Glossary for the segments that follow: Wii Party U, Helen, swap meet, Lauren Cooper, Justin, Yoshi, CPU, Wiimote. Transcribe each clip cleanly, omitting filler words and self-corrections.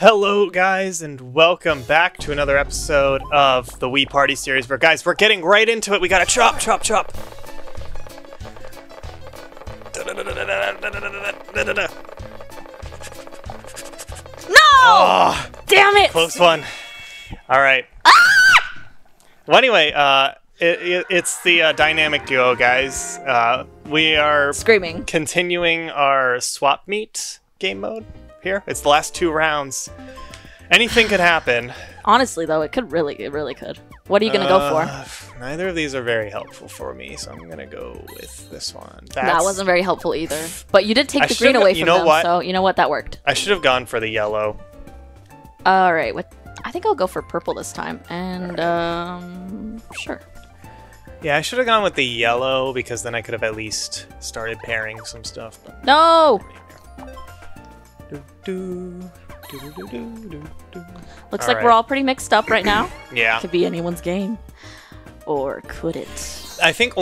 Hello guys, and welcome back to another episode of the Wii Party series where, guys, we're getting right into it. We gotta chop, chop, chop. No! Oh, damn it! Close one. All right. Ah! Well, anyway, it's the dynamic duo, guys. We are screaming, continuing our swap meet game mode. Here, it's the last two rounds. Anything could happen. Honestly, though, it really could. What are you gonna go for? Neither of these are very helpful for me, so I'm gonna go with this one. That wasn't very helpful either. But you did take the green away from them, so you know what? That worked. I should have gone for the yellow. All right, I think I'll go for purple this time, and sure. Yeah, I should have gone with the yellow because then I could have at least started pairing some stuff. But no. Looks like we're all pretty mixed up right now. Yeah. Could be anyone's game. Or could it? I think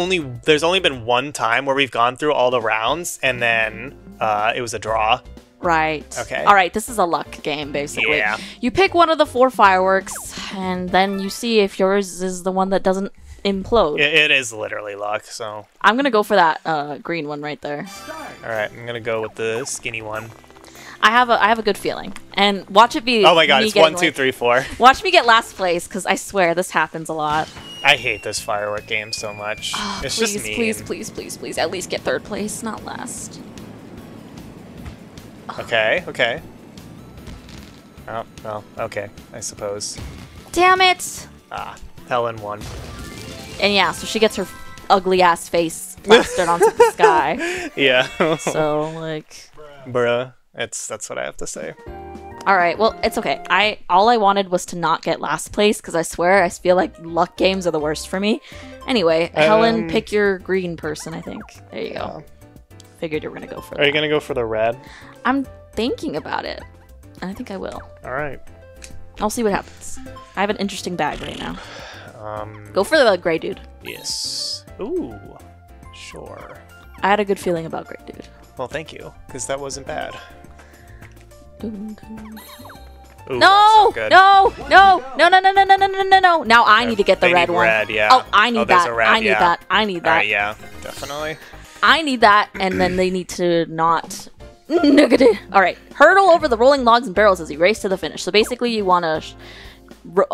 there's only been one time where we've gone through all the rounds and then it was a draw. Right. Okay. All right, this is a luck game, basically. Yeah. You pick one of the four fireworks and then you see if yours is the one that doesn't implode. It is literally luck, so. I'm going to go for that green one right there. All right, I'm going to go with the skinny one. I have a good feeling, and watch it be. Oh my god! It's 1, 2, 3, 4. Watch me get last place, because I swear this happens a lot. I hate this firework game so much. Oh, it's just mean. Please! At least get third place, not last. Okay. Okay. Oh well. Okay. I suppose. Damn it! Ah, Helen won. And yeah, so she gets her ugly ass face plastered onto the sky. Yeah. So like. Bruh. That's what I have to say. All right, well, it's okay. All I wanted was to not get last place because I swear I feel like luck games are the worst for me. Anyway, Helen, pick your green person. I think there you go. Figured you were gonna go for. Are you gonna go for the red? I'm thinking about it, and I think I will. All right. I'll see what happens. I have an interesting bag right now. Go for the gray dude. Yes. Ooh. Sure. I had a good feeling about gray dude. Well, thank you, because that wasn't bad. Ooh, no! No! No! No! No! No! No! No! No! No! No! Now I need to get the red one. Red, yeah. Oh, I need that. I need that. I need that. Yeah, definitely. I need that, and then they need to not. All right. Hurdle over the rolling logs and barrels as you race to the finish. So basically, you want to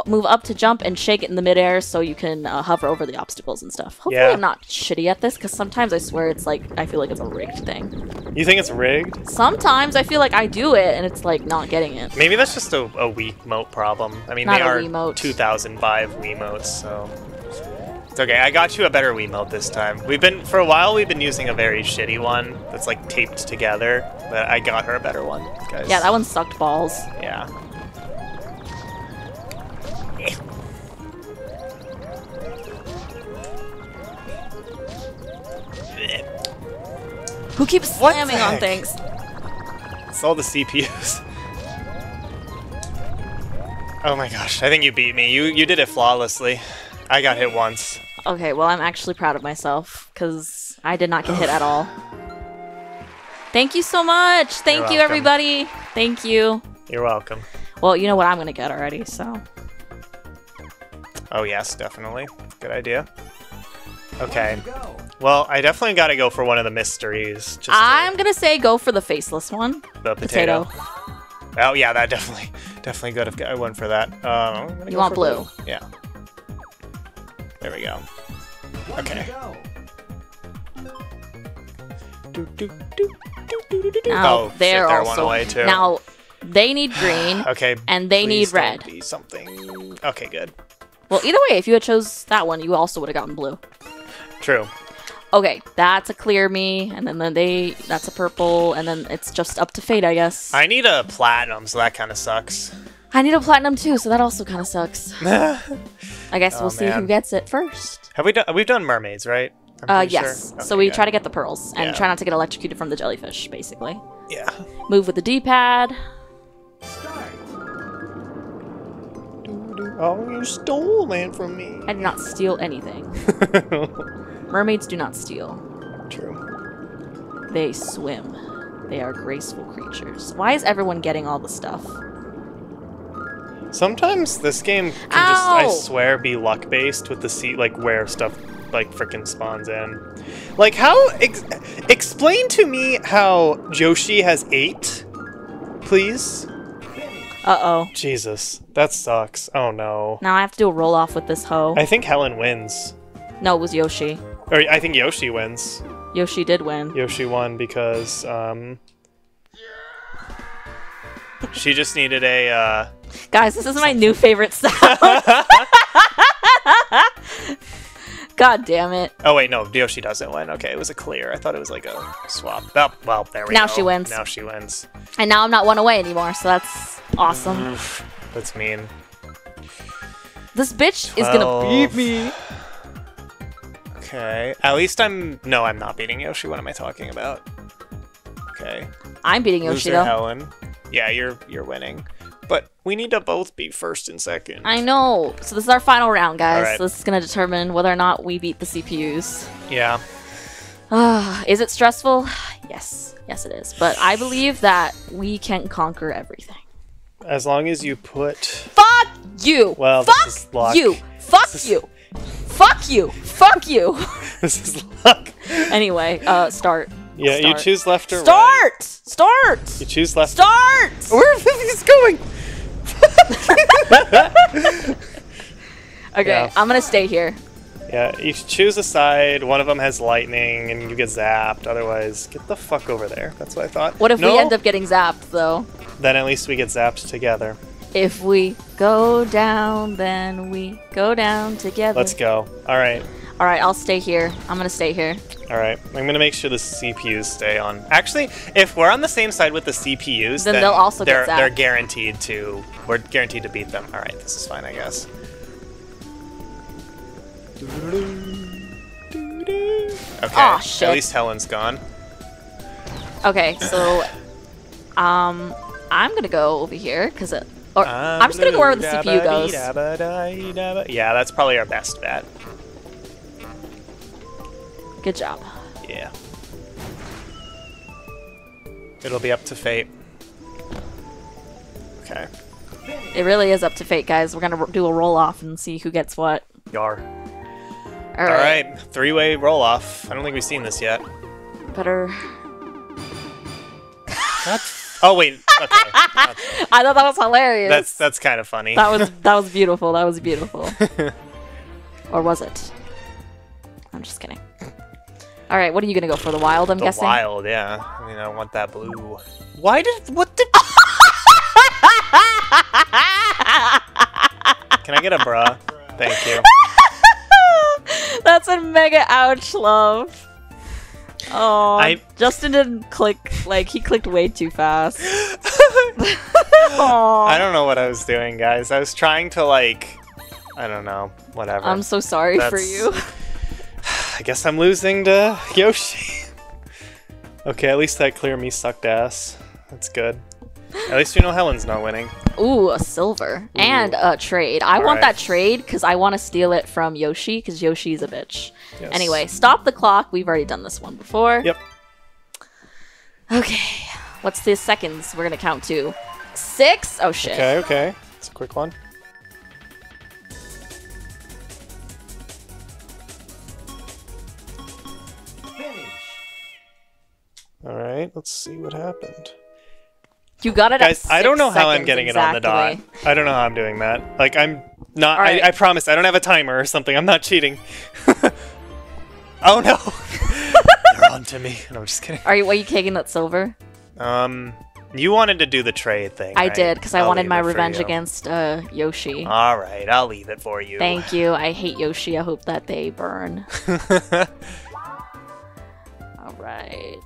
move up to jump and shake it in the midair so you can hover over the obstacles and stuff. Hopefully I'm not shitty at this, because sometimes I swear it's like, I feel like it's a rigged thing. You think it's rigged? Sometimes I feel like I do it and it's like not getting it. Maybe that's just a Wiimote problem. I mean, not they are Wiimote. 2005 Wiimotes, so... It's okay, I got you a better Wiimote this time. For a while, we've been using a very shitty one that's like taped together, but I got her a better one, guys. Yeah, that one sucked balls. Yeah. Who keeps slamming on things? It's all the CPUs. Oh my gosh, I think you beat me. You did it flawlessly. I got hit once. Okay, well I'm actually proud of myself because I did not get hit at all. Thank you so much. Thank you everybody. Thank you. You're welcome. Well, you know what I'm gonna get already, so. Oh yes, definitely. Good idea. Okay. Well, I definitely gotta go for one of the mysteries. I'm gonna say go for the faceless one. The potato. Oh yeah, that definitely good. I went for that. You want blue? Yeah. There we go. Okay. Now they're also away too. Now they need green. Okay. And they need red. Be something. Okay, good. Well, either way, if you had chose that one, you also would have gotten blue. True. Okay, that's a clear me, and then that's a purple, and then it's just up to fate, I guess. I need a platinum, so that kind of sucks. I need a platinum too, so that also kind of sucks. I guess we'll see who gets it first. We've done mermaids, right? Yes. Sure. Okay, so we try to get the pearls and try not to get electrocuted from the jellyfish, basically. Yeah. Move with the D-pad. Oh, you stole land from me. I did not steal anything. Mermaids do not steal. True. They swim. They are graceful creatures. Why is everyone getting all the stuff? Sometimes this game can just, I swear, be luck-based with the seat, like, where stuff, like, frickin' spawns in. Like, how... Explain to me how Yoshi has 8, please. Uh-oh. Jesus. That sucks. Oh, no. Now I have to do a roll-off with this hoe. I think Helen wins. No, it was Yoshi. Or, I think Yoshi wins. Yoshi did win. Yoshi won because, she just needed a, Guys, this is my new favorite sound. God damn it. Oh, wait, no, Yoshi doesn't win. Okay, it was a clear. I thought it was like a swap. Oh, well, there we go. Now she wins. Now she wins. And now I'm not one away anymore, so that's awesome. Oof, that's mean. This bitch 12. Is gonna beat me. Okay. At least I'm... No, I'm not beating Yoshi. What am I talking about? Okay. I'm beating Yoshi, though. Helen. Yeah, you're winning. But we need to both be first and second. I know. So this is our final round, guys. Right. So this is going to determine whether or not we beat the CPUs. Yeah. Is it stressful? Yes. Yes, it is. But I believe that we can conquer everything. As long as you put... Fuck you! Well, fuck you! Fuck you! Fuck you! Fuck you! This is luck. Anyway, start. Yeah, start. You choose left or right. Start! You choose left. Start! Where is this going? Okay, yeah. I'm gonna stay here. Yeah, you choose a side. One of them has lightning, and you get zapped. Otherwise, get the fuck over there. That's what I thought. What if we end up getting zapped, though? Then at least we get zapped together. If we go down, then we go down together. Let's go. All right. All right, I'll stay here. I'm going to stay here. All right. I'm going to make sure the CPUs stay on. Actually, if we're on the same side with the CPUs, then they'll also get zapped. They're guaranteed to, we're guaranteed to beat them. All right, this is fine, I guess. Okay. Oh, shit. At least Helen's gone. Okay, so I'm going to go over here because it... Or, I'm just gonna go wherever the CPU goes. Yeah, that's probably our best bet. Good job. Yeah. It'll be up to fate. Okay. It really is up to fate, guys. We're gonna do a roll-off and see who gets what. Yar. Alright. Alright, three-way roll-off. I don't think we've seen this yet. Better... That's... Oh wait! Okay. I thought that was hilarious. That's kind of funny. That was beautiful. That was beautiful. Or was it? I'm just kidding. All right, what are you gonna go for? The wild? I'm guessing. The wild, yeah. I mean, I want that blue. Why did what did? Can I get a bra? Thank you. That's a mega ouch, love. Oh, Justin didn't click, like, he clicked way too fast. I don't know what I was doing, guys. I was trying to, like, I don't know, whatever. I'm so sorry for you. I guess I'm losing to Yoshi. Okay, at least that clear me sucked ass. That's good. At least we know Helen's not winning. Ooh, a silver. Ooh. And a trade. I want that trade because I want to steal it from Yoshi because Yoshi's a bitch. Yes. Anyway, stop the clock. We've already done this one before. Yep. Okay. What's the seconds we're going to count to? 6? Oh, shit. Okay, okay. It's a quick one. Finish. All right. Let's see what happened. You got it, guys. I don't know how I'm getting it on the dot. I don't know how I'm doing that. Like I'm not. Right. I promise. I don't have a timer or something. I'm not cheating. Oh no! They're on to me. No, I'm just kidding. Were you taking that silver? You wanted to do the trade thing. I did because I wanted my revenge against Yoshi. All right, I'll leave it for you. Thank you. I hate Yoshi. I hope that they burn. All right.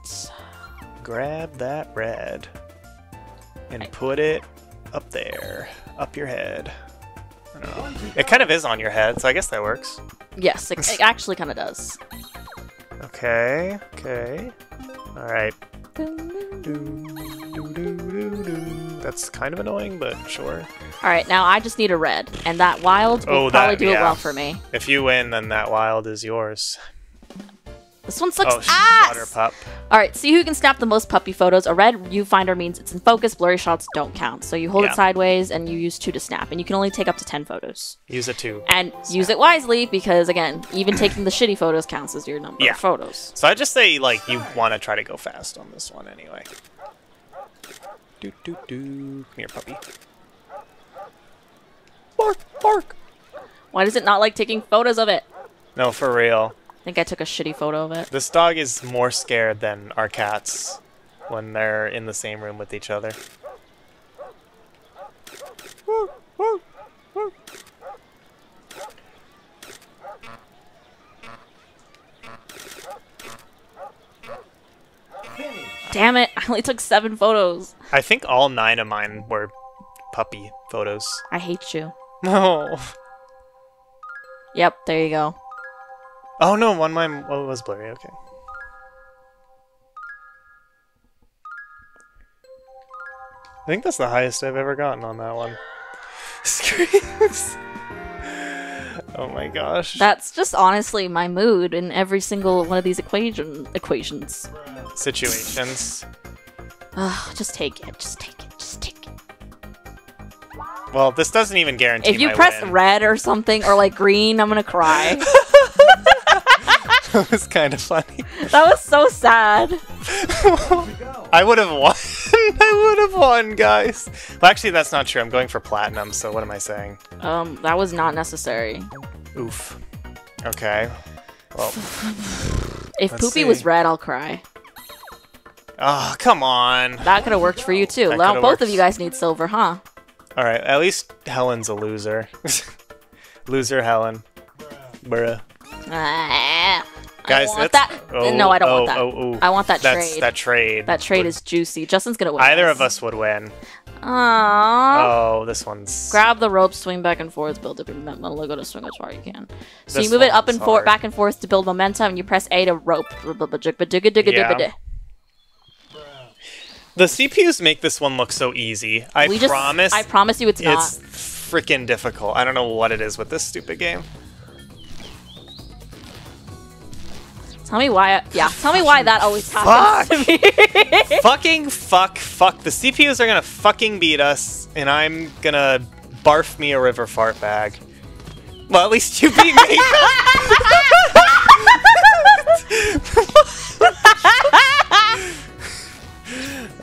Grab that red. And put it up there, up your head. I don't know. It kind of is on your head, so I guess that works. Yes, it actually kind of does. Okay, okay. All right. That's kind of annoying, but sure. All right, now I just need a red, and that wild will probably do it well for me. If you win, then that wild is yours. This one sucks ass! Pup. Alright, see who can snap the most puppy photos. A red viewfinder means it's in focus, blurry shots don't count. So you hold it sideways and you use 2 to snap. And you can only take up to 10 photos. Use a 2. And use it wisely because, again, even taking the shitty photos counts as your number of photos. So I just say, like, you want to try to go fast on this one anyway. Come here, puppy. Bark, bark! Why does it not like taking photos of it? No, for real. I think I took a shitty photo of it. This dog is more scared than our cats when they're in the same room with each other. Damn it, I only took 7 photos. I think all 9 of mine were puppy photos. I hate you. No. Yep, there you go. Oh no, one of mine was blurry, okay. I think that's the highest I've ever gotten on that one. Screams! Oh my gosh. That's just honestly my mood in every single one of these equations. Situations. Ugh, just take it, just take it, just take it. Well, this doesn't even guarantee my win. If you press red or something, or like green, I'm gonna cry. That was kind of funny. That was so sad. I would have won. I would have won, guys. Well, actually, that's not true. I'm going for platinum, so what am I saying? That was not necessary. Oof. Okay. Well. If Poopy was red, I'll cry. Oh, come on. That could have worked for you, too. Well, both of you guys need silver, huh? All right. At least Helen's a loser. Loser Helen. Bruh. Guys, I don't want that. I want that trade. That trade. That trade is juicy. Justin's gonna win. Either of us would win. Aww. Oh, this one's. Grab the rope, swing back and forth, build up your momentum. Go to swing as far as you can. So you move it up and forth, back and forth to build momentum, and you press A to rope. The CPUs make this one look so easy. I promise you, it's not. It's freaking difficult. I don't know what it is with this stupid game. Tell me why. Yeah, tell me why that always happens to me. Fucking fuck. The CPUs are gonna fucking beat us, and I'm gonna barf me a river fart bag. Well, at least you beat me.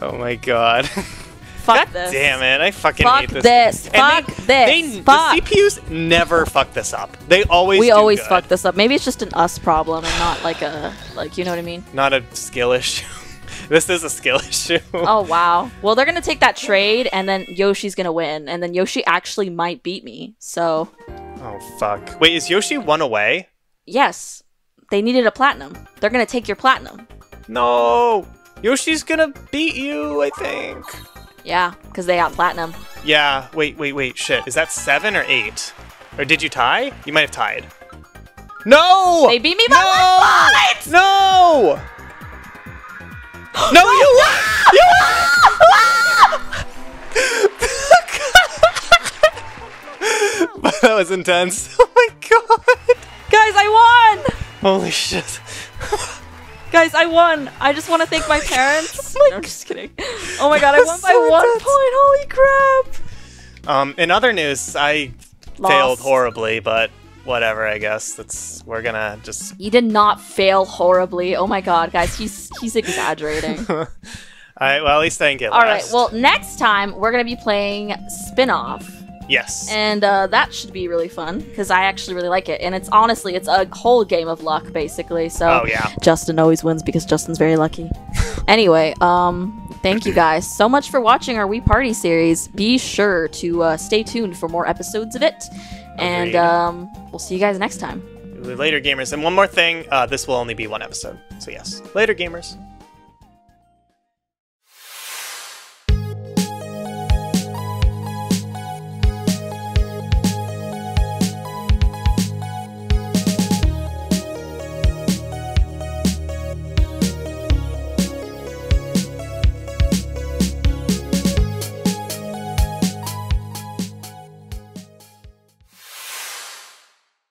Oh my god. Fuck this. Damn it, I fucking hate this. Fuck this. The CPUs never fuck this up. They always do good. Fuck this up. Maybe it's just an us problem and not like a, like, you know what I mean? Not a skill issue. This is a skill issue. Oh, wow. Well, they're going to take that trade and then Yoshi's going to win. And then Yoshi actually might beat me, so. Oh, fuck. Wait, is Yoshi 1 away? Yes. They needed a platinum. They're going to take your platinum. No. Yoshi's going to beat you, I think. Yeah, because they got platinum. Yeah, wait, shit. Is that 7 or 8? Or did you tie? You might have tied. No! They beat me by 1 point! No! No, you won! You won! That was intense. Oh my god. Guys, I won! Holy shit. Guys, I won! I just want to thank my parents. No, I'm just kidding. Oh my god, I won by 1 point! Holy crap! In other news, I failed horribly, but whatever, I guess. We're gonna just... You did not fail horribly. Oh my god, guys, he's exaggerating. Alright, well, at least I didn't get last. Alright, well, next time, we're gonna be playing Spin-Off. Yes. And that should be really fun because I actually really like it. And it's honestly, it's a whole game of luck basically. So Justin always wins because Justin's very lucky. Anyway, thank you guys so much for watching our Wii Party series. Be sure to stay tuned for more episodes of it. And we'll see you guys next time. Later, gamers. And one more thing, this will only be 1 episode. So yes, later, gamers.